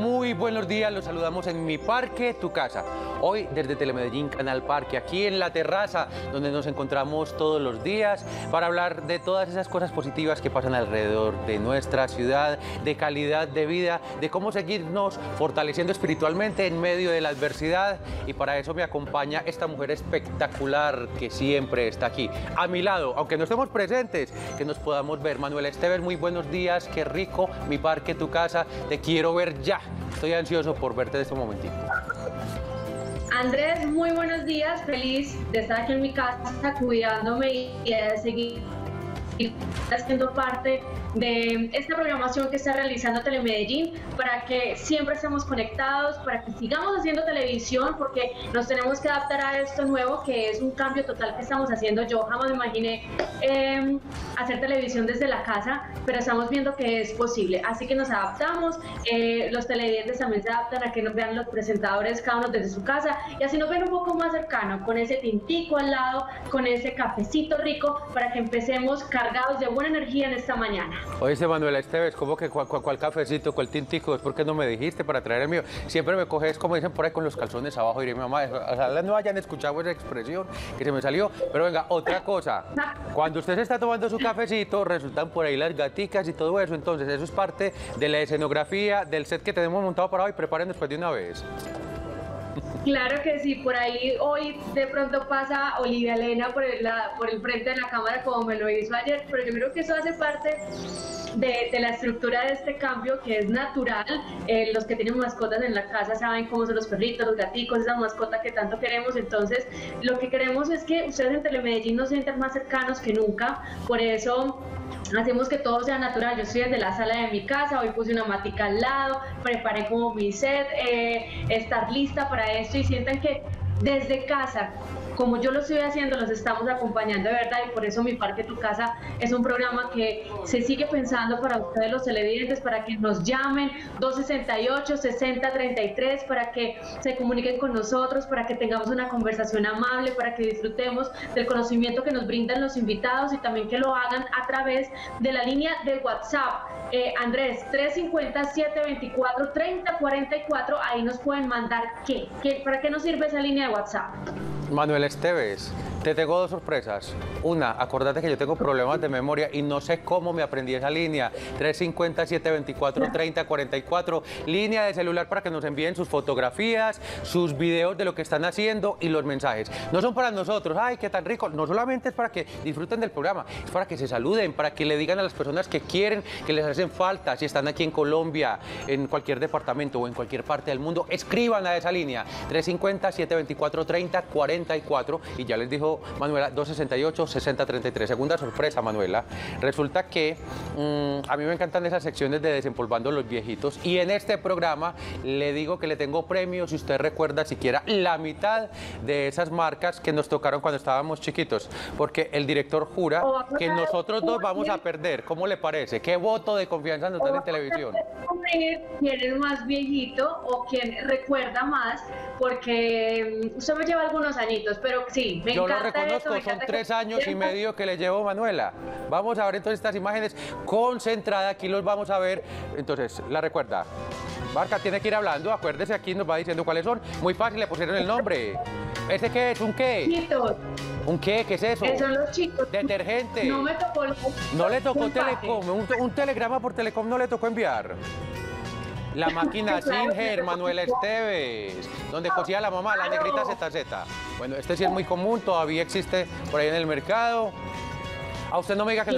Muy buenos días, los saludamos en Mi Parque, Tu Casa. Hoy desde Telemedellín, Canal Parque, aquí en la terraza donde nos encontramos todos los días para hablar de todas esas cosas positivas que pasan alrededor de nuestra ciudad, de calidad de vida, de cómo seguirnos fortaleciendo espiritualmente en medio de la adversidad. Y para eso me acompaña esta mujer espectacular que siempre está aquí, a mi lado, aunque no estemos presentes, que nos podamos ver. Manuela Esteves, muy buenos días, qué rico, Mi Parque, Tu Casa, te quiero ver ya. Estoy ansioso por verte en este momentito. Andrés, muy buenos días, feliz de estar aquí en mi casa cuidándome y de seguir haciendo parte de esta programación que está realizando Telemedellín para que siempre estemos conectados, para que sigamos haciendo televisión, porque nos tenemos que adaptar a esto nuevo que es un cambio total que estamos haciendo. Yo jamás me imaginé hacer televisión desde la casa, pero estamos viendo que es posible, así que nos adaptamos. Los televidentes también se adaptan a que nos vean los presentadores cada uno desde su casa y así nos ven un poco más cercano, con ese tintico al lado, con ese cafecito rico, para que empecemos cargados de buena energía en esta mañana. Oye, Manuela Esteves, ¿cómo que cuál cafecito, cuál tintico? ¿Es porque no me dijiste para traer el mío? Siempre me coges, como dicen por ahí, con los calzones abajo. Diré, mamá, ojalá no hayan escuchado esa expresión que se me salió. Pero venga, otra cosa. Cuando usted se está tomando su cafecito, resultan por ahí las gaticas y todo eso. Entonces, eso es parte de la escenografía, del set que tenemos montado para hoy. Preparen después de una vez. Claro que sí, por ahí hoy de pronto pasa Olivia Elena por el frente de la cámara como me lo hizo ayer, pero yo creo que eso hace parte de la estructura de este cambio que es natural. Los que tienen mascotas en la casa saben cómo son los perritos, los gaticos, esas mascotas que tanto queremos. Entonces lo que queremos es que ustedes en Telemedellín nos sientan más cercanos que nunca, por eso hacemos que todo sea natural. Yo estoy desde la sala de mi casa, hoy puse una matica al lado, preparé como mi set, estar lista para esto, y sientan que desde casa, como yo lo estoy haciendo, los estamos acompañando de verdad. Y por eso Mi Parque, Tu Casa es un programa que se sigue pensando para ustedes los televidentes, para que nos llamen 268-6033, para que se comuniquen con nosotros, para que tengamos una conversación amable, para que disfrutemos del conocimiento que nos brindan los invitados, y también que lo hagan a través de la línea de WhatsApp. Andrés, 350-724-3044, ahí nos pueden mandar qué. ¿Para qué nos sirve esa línea de WhatsApp? Manuela Esteves, te tengo dos sorpresas. Una, acordate que yo tengo problemas de memoria y no sé cómo me aprendí esa línea. 350-724-3044, línea de celular para que nos envíen sus fotografías, sus videos de lo que están haciendo y los mensajes. No son para nosotros, ay, qué tan rico. No solamente es para que disfruten del programa, es para que se saluden, para que le digan a las personas que quieren, que les hacen falta. Si están aquí en Colombia, en cualquier departamento o en cualquier parte del mundo, escriban a esa línea, 350-724-3044. Y ya les dijo Manuela, 268-6033. Segunda sorpresa, Manuela. Resulta que a mí me encantan esas secciones de Desempolvando los Viejitos. Y en este programa le digo que le tengo premios, si usted recuerda siquiera la mitad de esas marcas que nos tocaron cuando estábamos chiquitos. Porque el director jura que nosotros dos vamos a perder. ¿Cómo le parece? ¿Qué voto de confianza nos dan en televisión? ¿Quién es más viejito o quién recuerda más? Porque usted me lleva algunos años. Pero sí, me encanta. Yo lo reconozco, eso, son 3 años y medio que le llevo, Manuela. Vamos a ver entonces estas imágenes concentradas, aquí los vamos a ver. Entonces, la recuerda. Barca tiene que ir hablando, acuérdese, aquí nos va diciendo cuáles son. Muy fácil, le pusieron el nombre. ¿Este qué es? ¿Un qué? Chitos. ¿Un qué? ¿Qué es eso? Son los chicos. Detergente. No me tocó. No le tocó Telecom. Un telegrama por Telecom no le tocó enviar. La máquina Singer, Manuela Esteves, donde cosía la mamá, la negrita ZZ. Bueno, este sí es muy común, todavía existe por ahí en el mercado. A usted no me diga que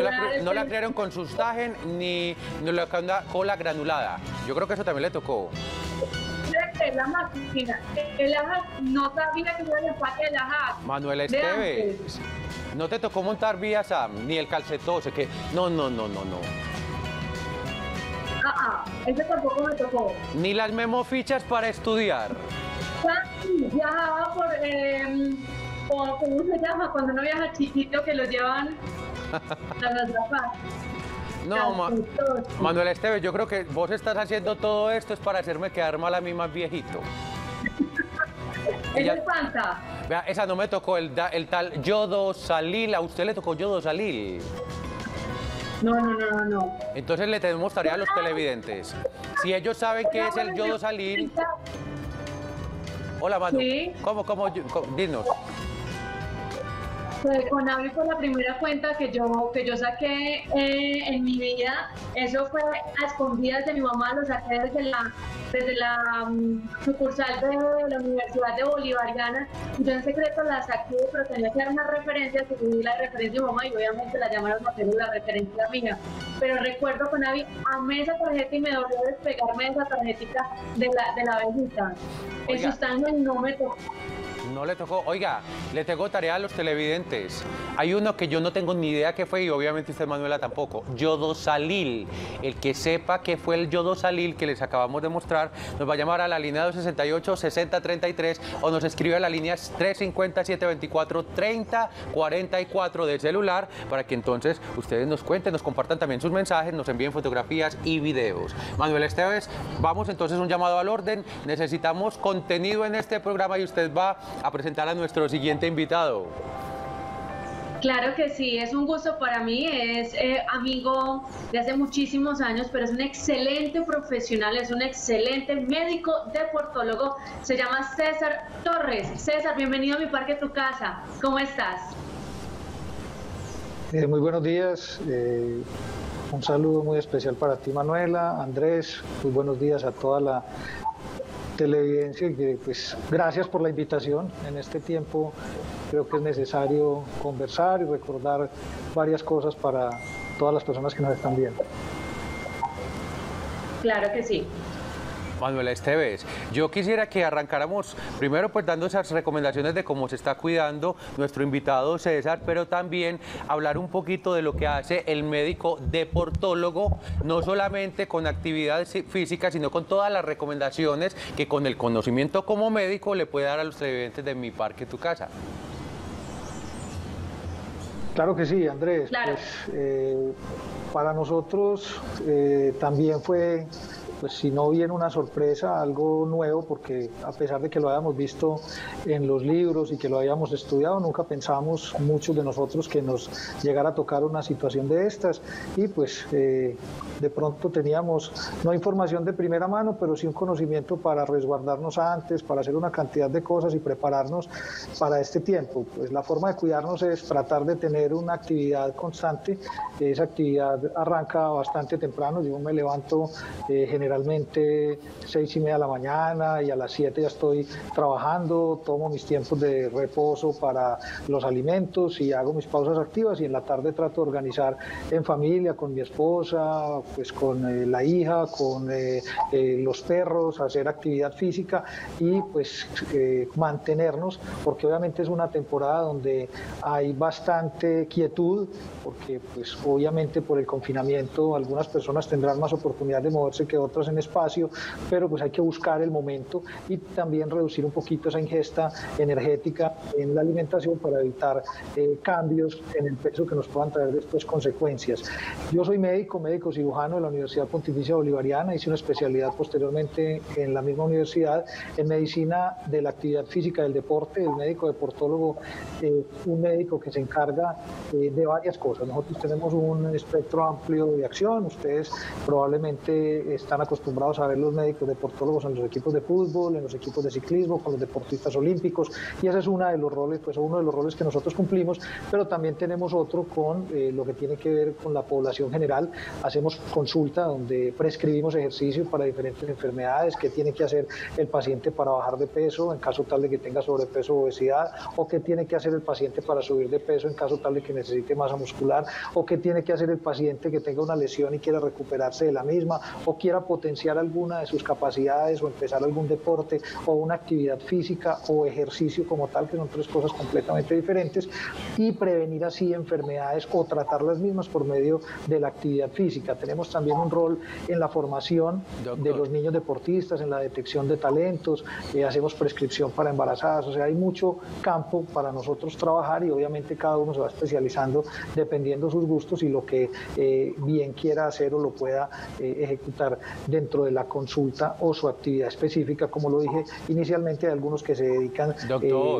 no la crearon con sustagen ni la cola granulada. Yo creo que eso también le tocó. La máquina, el aja, no sabía que era el empaque del aja. Manuela Esteves, no te tocó montar vía Sam, ni el calcetose, que no. Eso tampoco me tocó. Ni las memofichas para estudiar. Viajaba por ¿cómo se llama? Cuando uno viaja chiquito, que lo llevan a las gafas. No, Manuela Esteves, yo creo que vos estás haciendo todo esto es para hacerme quedar mal a mí más viejito. Ella, vea, esa no me tocó, el tal Yodosalil. ¿A usted le tocó Yodosalil? No. Entonces le tenemos tarea a los televidentes. Si ellos saben qué es el Yodosalil... Hola, Manu. Sí. ¿Cómo? Dinos. Pues Conavi fue la primera cuenta que yo saqué en mi vida. Eso fue a escondidas de mi mamá, lo saqué desde la sucursal de la Universidad de Bolivariana. Yo en secreto la saqué, pero tenía que dar una referencia, que subí la referencia de mi mamá y obviamente la llamaron a hacer la referencia mía. Pero recuerdo, Conavi, amé esa tarjeta y me dolió despegarme de esa tarjetita de la abejita. El sustancio no me tocó. No le tocó. Oiga, le tengo tarea a los televidentes. Hay uno que yo no tengo ni idea qué fue y obviamente usted, Manuela, tampoco. Yodosalil. El que sepa qué fue el Yodosalil que les acabamos de mostrar, nos va a llamar a la línea 268-6033 o nos escribe a la línea 350-724-3044 del celular para que entonces ustedes nos cuenten, nos compartan también sus mensajes, nos envíen fotografías y videos. Manuela Esteves, vamos entonces un llamado al orden. Necesitamos contenido en este programa y usted va a presentar a nuestro siguiente invitado. Claro que sí, es un gusto para mí, es amigo de hace muchísimos años, pero es un excelente profesional, es un excelente médico deportólogo, se llama César Torres. César, bienvenido a Mi Parque, Tu Casa, ¿cómo estás? Muy buenos días, un saludo muy especial para ti, Manuela, Andrés, muy buenos días a toda la televidencia, y pues gracias por la invitación. En este tiempo creo que es necesario conversar y recordar varias cosas para todas las personas que nos están viendo. Claro que sí. Manuela Esteves, yo quisiera que arrancáramos primero pues dando esas recomendaciones de cómo se está cuidando nuestro invitado César, pero también hablar un poquito de lo que hace el médico deportólogo, no solamente con actividades físicas, sino con todas las recomendaciones que con el conocimiento como médico le puede dar a los televidentes de Mi Parque, Tu Casa. Claro que sí, Andrés. Claro. Pues, para nosotros también fue... pues si no bien una sorpresa, algo nuevo, porque a pesar de que lo habíamos visto en los libros y que lo habíamos estudiado, nunca pensamos muchos de nosotros que nos llegara a tocar una situación de estas y pues de pronto teníamos no información de primera mano, pero sí un conocimiento para resguardarnos antes, para hacer una cantidad de cosas y prepararnos para este tiempo. Pues la forma de cuidarnos es tratar de tener una actividad constante. Esa actividad arranca bastante temprano, yo me levanto generalmente 6:30 de la mañana y a las 7 ya estoy trabajando, tomo mis tiempos de reposo para los alimentos y hago mis pausas activas y en la tarde trato de organizar en familia, con mi esposa, pues con la hija, con los perros, hacer actividad física y pues mantenernos, porque obviamente es una temporada donde hay bastante quietud, porque pues obviamente por el confinamiento algunas personas tendrán más oportunidad de moverse que otras en espacio, pero pues hay que buscar el momento y también reducir un poquito esa ingesta energética en la alimentación para evitar cambios en el peso que nos puedan traer después consecuencias. Yo soy médico cirujano de la Universidad Pontificia Bolivariana, hice una especialidad posteriormente en la misma universidad en medicina de la actividad física del deporte, el médico deportólogo, un médico que se encarga de varias cosas. Nosotros tenemos un espectro amplio de acción, ustedes probablemente están acostumbrados a ver los médicos deportólogos en los equipos de fútbol, en los equipos de ciclismo, con los deportistas olímpicos, y ese es uno de los roles que nosotros cumplimos, pero también tenemos otro con lo que tiene que ver con la población general. Hacemos consulta donde prescribimos ejercicio para diferentes enfermedades, qué tiene que hacer el paciente para bajar de peso en caso tal de que tenga sobrepeso o obesidad, o qué tiene que hacer el paciente para subir de peso en caso tal de que necesite masa muscular, o qué tiene que hacer el paciente que tenga una lesión y quiera recuperarse de la misma, o quiera potenciar alguna de sus capacidades o empezar algún deporte o una actividad física o ejercicio como tal, que son tres cosas completamente diferentes, y prevenir así enfermedades o tratar las mismas por medio de la actividad física. Tenemos también un rol en la formación de los niños deportistas, en la detección de talentos, hacemos prescripción para embarazadas, o sea, hay mucho campo para nosotros trabajar y obviamente cada uno se va especializando dependiendo sus gustos y lo que bien quiera hacer o lo pueda ejecutar. dentro de la consulta o su actividad específica, como lo dije inicialmente, hay algunos que se dedican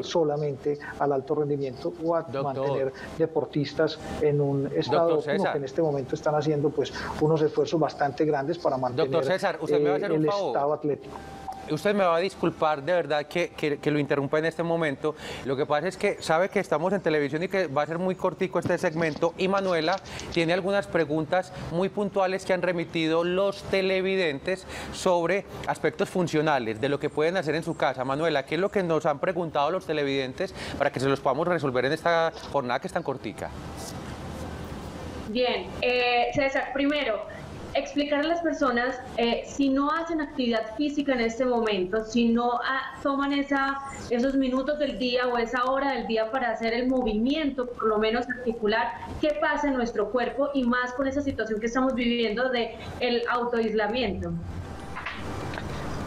solamente al alto rendimiento o a mantener deportistas en un estado óptimo, que en este momento están haciendo pues unos esfuerzos bastante grandes para mantener el estado atlético. Usted me va a disculpar de verdad que lo interrumpa en este momento. Lo que pasa es que sabe que estamos en televisión y que va a ser muy cortico este segmento, y Manuela tiene algunas preguntas muy puntuales que han remitido los televidentes sobre aspectos funcionales de lo que pueden hacer en su casa. Manuela, ¿qué es lo que nos han preguntado los televidentes para que se los podamos resolver en esta jornada que es tan cortica? Bien, César, primero, explicar a las personas, si no hacen actividad física en este momento, si no toman esos minutos del día o esa hora del día para hacer el movimiento, por lo menos articular, qué pasa en nuestro cuerpo, y más con esa situación que estamos viviendo del autoaislamiento.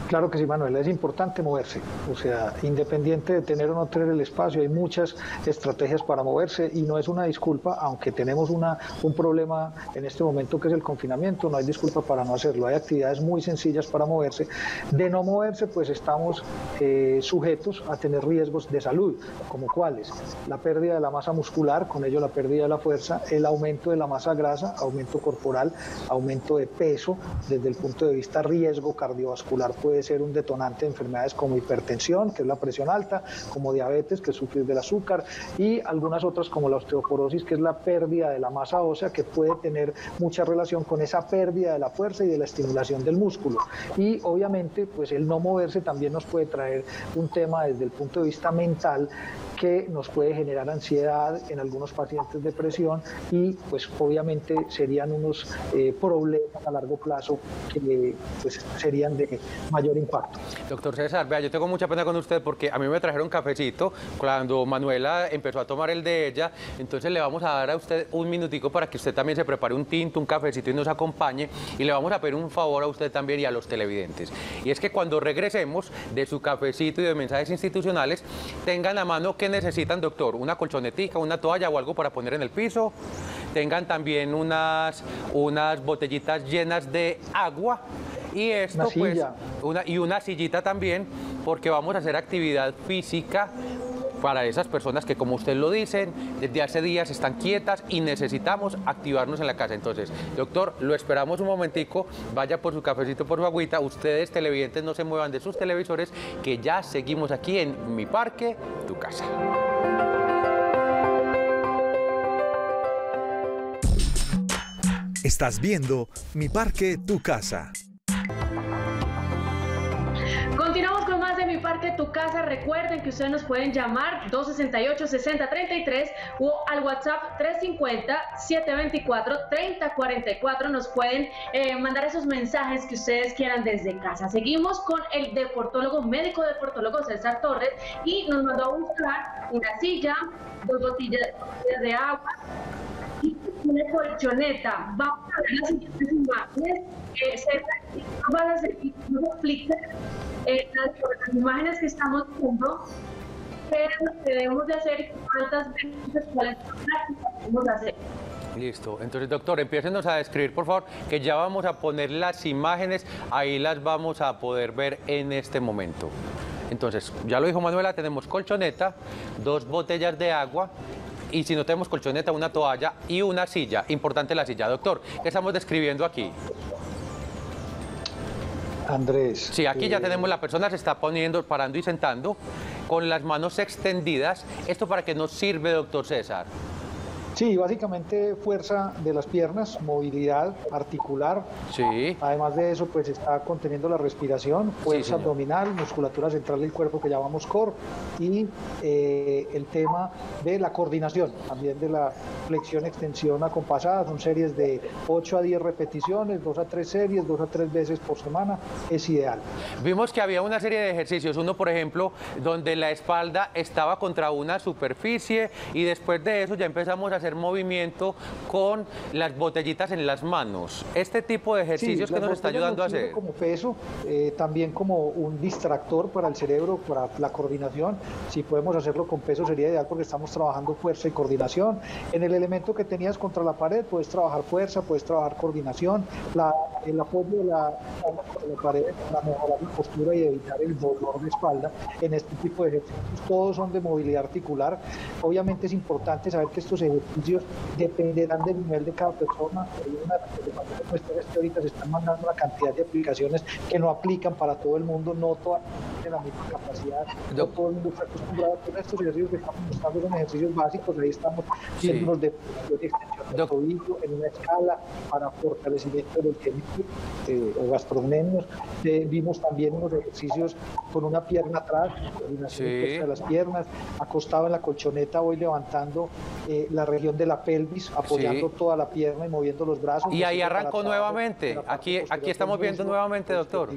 Claro que sí, Manuela, es importante moverse, o sea, independiente de tener o no tener el espacio, hay muchas estrategias para moverse y no es una disculpa, aunque tenemos un problema en este momento que es el confinamiento, no hay disculpa para no hacerlo, hay actividades muy sencillas para moverse. De no moverse, pues estamos sujetos a tener riesgos de salud, como cuáles: la pérdida de la masa muscular, con ello la pérdida de la fuerza, el aumento de la masa grasa, aumento corporal, aumento de peso, desde el punto de vista riesgo cardiovascular, puede ser un detonante de enfermedades como hipertensión, que es la presión alta, como diabetes, que es sufrir del azúcar, y algunas otras como la osteoporosis, que es la pérdida de la masa ósea, que puede tener mucha relación con esa pérdida de la fuerza y de la estimulación del músculo. Y obviamente pues el no moverse también nos puede traer un tema desde el punto de vista mental, que nos puede generar ansiedad, en algunos pacientes depresión, y pues obviamente serían unos problemas a largo plazo que pues serían de mayor impacto. Doctor César, vea, yo tengo mucha pena con usted porque a mí me trajeron cafecito cuando Manuela empezó a tomar el de ella, entonces le vamos a dar a usted un minutico para que usted también se prepare un tinto, un cafecito y nos acompañe, y le vamos a pedir un favor a usted también y a los televidentes, y es que cuando regresemos de su cafecito y de mensajes institucionales, tengan a mano que necesitan, doctor, una colchonetica, una toalla o algo para poner en el piso, tengan también unas botellitas llenas de agua, y esto pues una sillita también, porque vamos a hacer actividad física para esas personas que, como usted lo dicen, desde hace días están quietas y necesitamos activarnos en la casa. Entonces, doctor, lo esperamos un momentico, vaya por su cafecito, por su agüita, ustedes televidentes no se muevan de sus televisores, que ya seguimos aquí en Mi Parque, Tu Casa. Estás viendo Mi Parque, Tu Casa. Continuamos con más de Mi Parque, Tu Casa. Recuerden que ustedes nos pueden llamar 268-6033 o al WhatsApp 350-724-3044. Nos pueden mandar esos mensajes que ustedes quieran desde casa. Seguimos con el deportólogo, médico deportólogo César Torres, y nos mandó a buscar una silla, dos botellas de agua, una colchoneta. Vamos a ver las siguientes imágenes. Nos explica las imágenes que estamos viendo, pero lo que debemos de hacer, cuántas veces, cuáles debemos hacer. Listo, entonces, doctor, empiécenos a describir, por favor, que ya vamos a poner las imágenes, ahí las vamos a poder ver en este momento. Entonces, ya lo dijo Manuela, tenemos colchoneta, dos botellas de agua, y si no tenemos colchoneta, una toalla y una silla. Importante la silla, doctor. ¿Qué estamos describiendo aquí? Andrés. Sí, aquí ya tenemos, la persona se está poniendo, parando y sentando con las manos extendidas. ¿Esto para qué nos sirve, doctor César? Sí, básicamente fuerza de las piernas, movilidad articular. Sí. Además de eso, pues está conteniendo la respiración, fuerza abdominal, musculatura central del cuerpo que llamamos core, y el tema de la coordinación, también de la flexión, extensión acompasada. Son series de 8 a 10 repeticiones, 2 a 3 series, 2 a 3 veces por semana. Es ideal. Vimos que había una serie de ejercicios, uno por ejemplo, donde la espalda estaba contra una superficie, y después de eso ya empezamos a hacer movimiento con las botellitas en las manos. Este tipo de ejercicios sí, que nos está ayudando a hacer. Como peso, también como un distractor para el cerebro, para la coordinación. Si podemos hacerlo con peso sería ideal porque estamos trabajando fuerza y coordinación. En el elemento que tenías contra la pared puedes trabajar fuerza, puedes trabajar coordinación, el apoyo de la pared para mejorar la postura y evitar el dolor de espalda. En este tipo de ejercicios todos son de movilidad articular. Obviamente es importante saber que estos ejercicios dependerán del nivel de cada persona. Hay una cuestión es que ahorita se están mandando una cantidad de aplicaciones que no aplican para todo el mundo, no todas tienen la misma capacidad, no todo el mundo está acostumbrado a estos ejercicios que estamos mostrando son ejercicios básicos, ahí estamos haciendo unos de extensión del tobillo en una escala para fortalecimiento del gemelo o gastrocnemios. Vimos también unos ejercicios con una pierna atrás, coordinación de las piernas, acostado en la colchoneta voy levantando la región de la pelvis, apoyando toda la pierna y moviendo los brazos. Y ahí arrancó nuevamente, aquí estamos viendo nuevamente, doctor.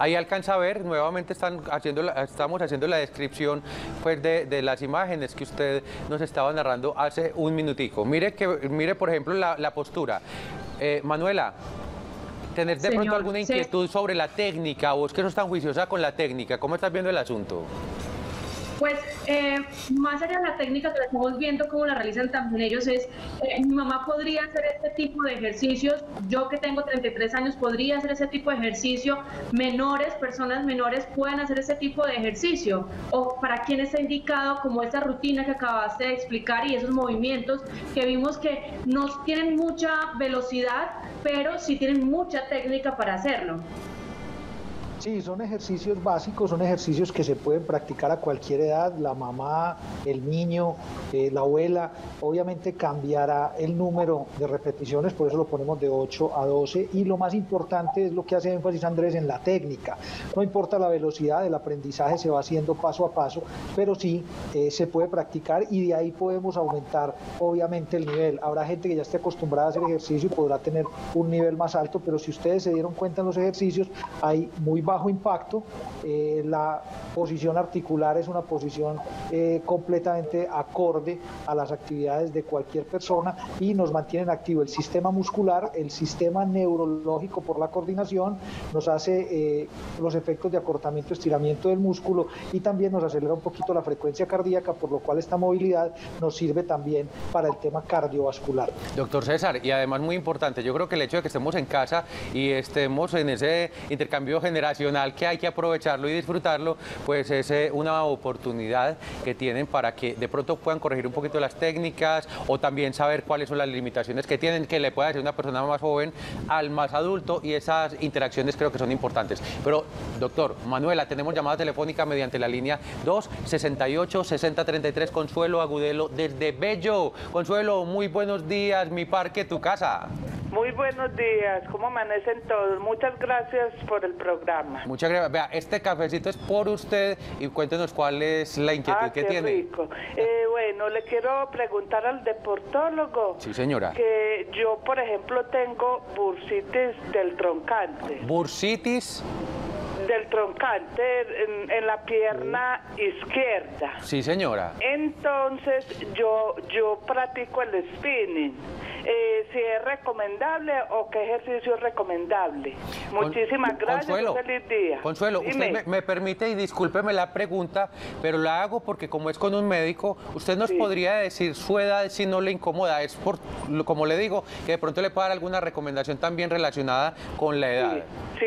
Ahí alcanza a ver, nuevamente estamos haciendo la descripción pues, de las imágenes que usted nos estaba narrando hace un minutico. Mire por ejemplo, la postura. Manuela, ¿tenés de pronto alguna inquietud sobre la técnica? ¿Vos que sos tan juiciosa con la técnica? ¿Cómo estás viendo el asunto? Pues más allá de la técnica que la estamos viendo, como la realizan también ellos, es mi mamá podría hacer este tipo de ejercicios, yo que tengo 33 años podría hacer ese tipo de ejercicio, menores, personas menores pueden hacer ese tipo de ejercicio, o para quien está indicado como esta rutina que acabaste de explicar y esos movimientos que vimos que no tienen mucha velocidad, pero sí tienen mucha técnica para hacerlo. Sí, son ejercicios básicos, son ejercicios que se pueden practicar a cualquier edad, la mamá, el niño, la abuela. Obviamente cambiará el número de repeticiones, por eso lo ponemos de 8 a 12 y lo más importante es lo que hace énfasis Andrés en la técnica. No importa la velocidad, el aprendizaje se va haciendo paso a paso, pero sí se puede practicar y de ahí podemos aumentar obviamente el nivel. Habrá gente que ya esté acostumbrada a hacer ejercicio y podrá tener un nivel más alto, pero si ustedes se dieron cuenta en los ejercicios, hay muy bajo impacto, la posición articular es una posición completamente acorde a las actividades de cualquier persona y nos mantienen activo el sistema muscular, el sistema neurológico por la coordinación, nos hace los efectos de acortamiento, estiramiento del músculo y también nos acelera un poquito la frecuencia cardíaca, por lo cual esta movilidad nos sirve también para el tema cardiovascular. Doctor César, y además muy importante, yo creo que el hecho de que estemos en casa y estemos en ese intercambio generacional que hay que aprovecharlo y disfrutarlo, pues es una oportunidad que tienen para que de pronto puedan corregir un poquito las técnicas o también saber cuáles son las limitaciones que tienen, que le pueda hacer una persona más joven al más adulto y esas interacciones creo que son importantes. Pero, doctor, Manuela, tenemos llamada telefónica mediante la línea 268-6033, Consuelo Agudelo desde Bello. Consuelo, muy buenos días, Mi Parque, Tu Casa. Muy buenos días, ¿cómo amanecen todos? Muchas gracias por el programa. Muchas gracias. Vea, este cafecito es por usted y cuéntenos cuál es la inquietud que tiene. Rico. Bueno, le quiero preguntar al deportólogo. Sí, señora. Que yo, por ejemplo, tengo bursitis del troncante. ¿Bursitis? Del troncante en la pierna izquierda. Sí, señora. Entonces, yo practico el spinning. Si es recomendable o qué ejercicio es recomendable. Muchísimas gracias. Consuelo, feliz día. Consuelo, usted me permite y discúlpeme la pregunta, pero la hago porque como es con un médico, usted nos podría decir su edad si no le incomoda. Es por, como le digo, que de pronto le pueda dar alguna recomendación también relacionada con la edad. Sí,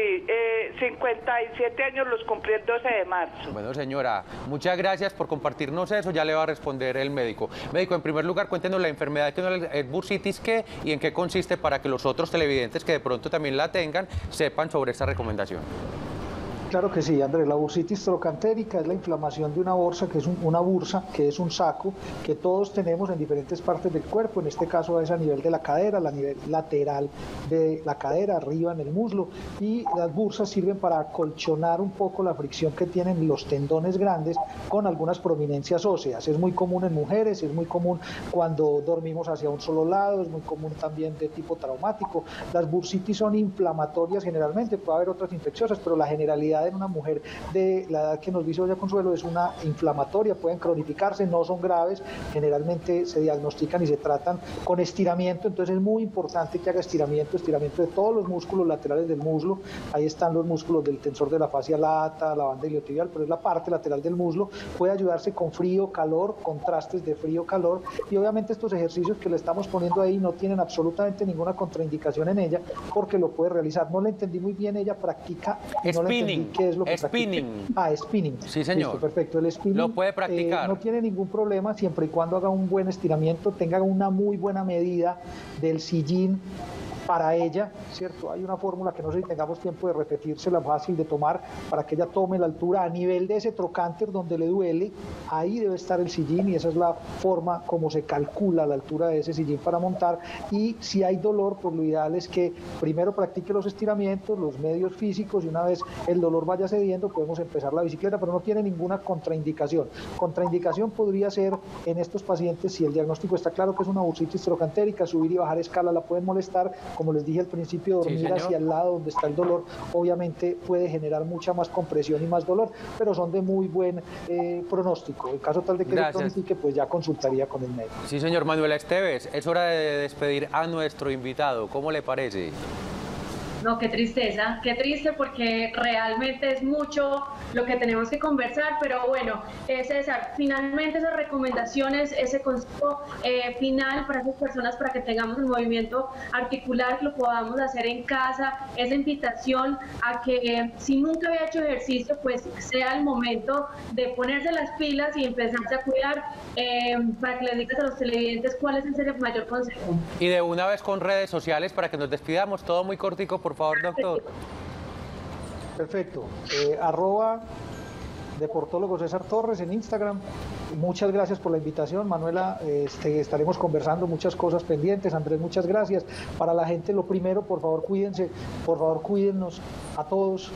57 años los cumplí el 12 de marzo. Bueno, señora, muchas gracias por compartirnos eso. Ya le va a responder el médico. Médico, en primer lugar, cuéntenos la enfermedad que es bursitis, qué y en qué consiste para que los otros televidentes que de pronto también la tengan sepan sobre esta recomendación. Claro que sí, Andrés. La bursitis trocantérica es la inflamación de una bursa, que es una bursa, que es un saco que todos tenemos en diferentes partes del cuerpo. En este caso es a nivel de la cadera, a nivel lateral de la cadera, arriba en el muslo. Y las bursas sirven para acolchonar un poco la fricción que tienen los tendones grandes con algunas prominencias óseas. Es muy común en mujeres, es muy común cuando dormimos hacia un solo lado, es muy común también de tipo traumático. Las bursitis son inflamatorias generalmente, puede haber otras infecciosas, pero la generalidad obesidad en una mujer de la edad que nos dice doña Consuelo es una inflamatoria, pueden cronificarse, no son graves, generalmente se diagnostican y se tratan con estiramiento, entonces es muy importante que haga estiramiento de todos los músculos laterales del muslo, ahí están los músculos del tensor de la fascia lata, la banda iliotibial, pero es la parte lateral del muslo, puede ayudarse con frío, calor, contrastes de frío, calor, y obviamente estos ejercicios que le estamos poniendo ahí no tienen absolutamente ninguna contraindicación en ella, porque lo puede realizar. No le entendí muy bien, ella practica spinning. No le entendí qué es lo que practica. Ah, spinning. Sí, señor. Listo, perfecto. El spinning lo puede practicar. No tiene ningún problema siempre y cuando haga un buen estiramiento, tenga una muy buena medida del sillín para ella, ¿cierto? Hay una fórmula que no sé si tengamos tiempo de repetírsela, fácil de tomar, para que ella tome la altura a nivel de ese trocánter donde le duele, ahí debe estar el sillín y esa es la forma como se calcula la altura de ese sillín para montar. Y si hay dolor, pues lo ideal es que primero practique los estiramientos, los medios físicos, y una vez el dolor vaya cediendo podemos empezar la bicicleta, pero no tiene ninguna contraindicación. Contraindicación podría ser en estos pacientes, si el diagnóstico está claro que es una bursitis trocantérica, subir y bajar escala la pueden molestar. Como les dije al principio, dormir hacia el lado donde está el dolor, obviamente puede generar mucha más compresión y más dolor, pero son de muy buen pronóstico. En caso tal de que se cronifique, pues ya consultaría con el médico. Sí, señor Manuel Esteves, es hora de despedir a nuestro invitado. ¿Cómo le parece? No, qué tristeza, qué triste, porque realmente es mucho lo que tenemos que conversar, pero bueno, César, finalmente esas recomendaciones, ese consejo final para esas personas, para que tengamos el movimiento articular, que lo podamos hacer en casa, esa invitación a que si nunca había hecho ejercicio, pues sea el momento de ponerse las pilas y empezarse a cuidar, para que les digas a los televidentes cuál es el mayor consejo. Y de una vez con redes sociales para que nos despidamos, todo muy cortico, por favor, doctor. Perfecto. @ deportólogo César Torres en Instagram. Muchas gracias por la invitación, Manuela. Estaremos conversando muchas cosas pendientes. Andrés, muchas gracias. Para la gente, lo primero, por favor, cuídense, por favor, cuídennos a todos.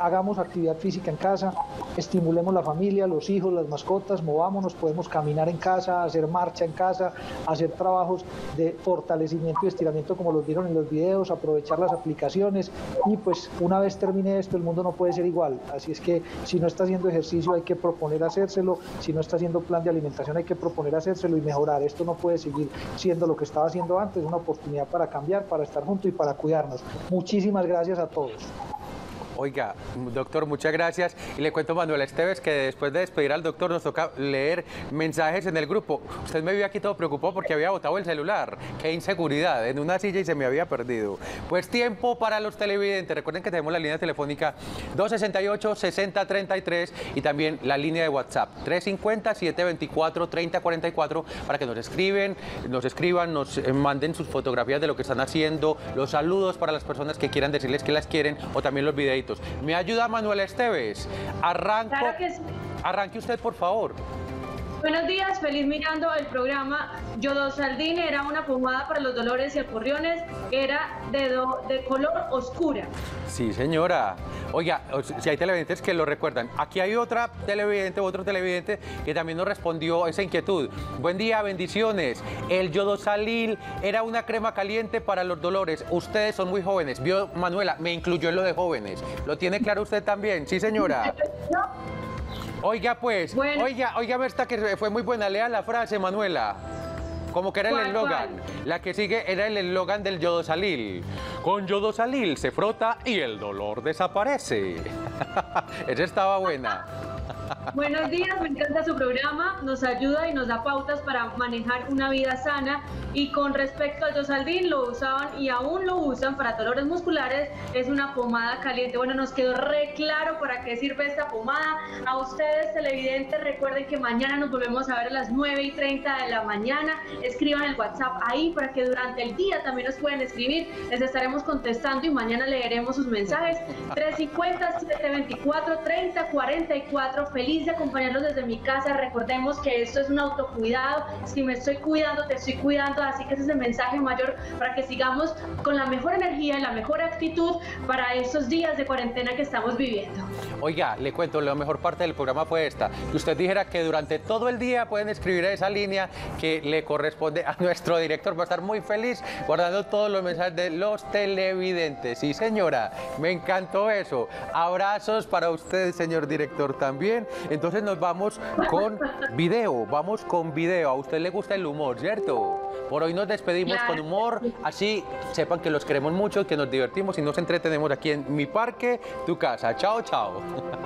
Hagamos actividad física en casa, estimulemos la familia, los hijos, las mascotas, movámonos, podemos caminar en casa, hacer marcha en casa, hacer trabajos de fortalecimiento y estiramiento como los vieron en los videos, aprovechar las aplicaciones y pues una vez termine esto, el mundo no puede ser igual. Así es que si no está haciendo ejercicio hay que proponer hacérselo, si no está haciendo plan de alimentación hay que proponer hacérselo y mejorar, esto no puede seguir siendo lo que estaba haciendo antes, una oportunidad para cambiar, para estar juntos y para cuidarnos. Muchísimas gracias a todos. Oiga, doctor, muchas gracias. Y le cuento, Manuel Esteves, que después de despedir al doctor nos toca leer mensajes en el grupo. Usted me vio aquí todo preocupado porque había botado el celular. Qué inseguridad, en una silla y se me había perdido. Pues tiempo para los televidentes. Recuerden que tenemos la línea telefónica 268-6033 y también la línea de WhatsApp 350-724-3044 para que nos escriban, nos manden sus fotografías de lo que están haciendo, los saludos para las personas que quieran decirles que las quieren o también los videitos. Me ayuda Manuel Esteves. Claro que sí. Arranque usted, por favor. Buenos días, feliz mirando el programa. Yodosalil era una pomada para los dolores y aporriones, era de color oscura. Sí, señora. Oiga, si hay televidentes que lo recuerdan. Aquí hay otra televidente, otro televidente que también nos respondió esa inquietud. Buen día, bendiciones. El Yodosalil era una crema caliente para los dolores. Ustedes son muy jóvenes. Vio, Manuela, me incluyó en lo de jóvenes. ¿Lo tiene claro usted también? Sí, señora. ¿No? Oiga, pues, bueno. Oiga, esta que fue muy buena, lea la frase, Manuela, como que era el eslogan. La que sigue era el eslogan del Yodosalil. Con Yodosalil se frota y el dolor desaparece. Esa estaba buena. Buenos días, me encanta su programa, nos ayuda y nos da pautas para manejar una vida sana. Y con respecto al Yodosalil, lo usaban y aún lo usan para dolores musculares, es una pomada caliente. Bueno, nos quedó re claro para qué sirve esta pomada. A ustedes, televidentes, recuerden que mañana nos volvemos a ver a las 9:30 de la mañana. Escriban el WhatsApp ahí para que durante el día también nos pueden escribir, les estaremos contestando y mañana leeremos sus mensajes. 350-724-3044 4, feliz de acompañarlos desde mi casa. Recordemos que esto es un autocuidado. Si me estoy cuidando, te estoy cuidando, así que ese es el mensaje mayor para que sigamos con la mejor energía y la mejor actitud para estos días de cuarentena que estamos viviendo. Oiga, le cuento, la mejor parte del programa fue esta, que usted dijera que durante todo el día pueden escribir esa línea que le corresponde a nuestro director. Va a estar muy feliz guardando todos los mensajes de los televidentes. Sí, señora, me encantó eso. Abrazos para usted, señor director, también. Entonces nos vamos con video, vamos con video. A usted le gusta el humor, ¿cierto? Por hoy nos despedimos con humor, así sepan que los queremos mucho, que nos divertimos y nos entretenemos aquí en Mi Parque, Tu Casa. Chao, chao.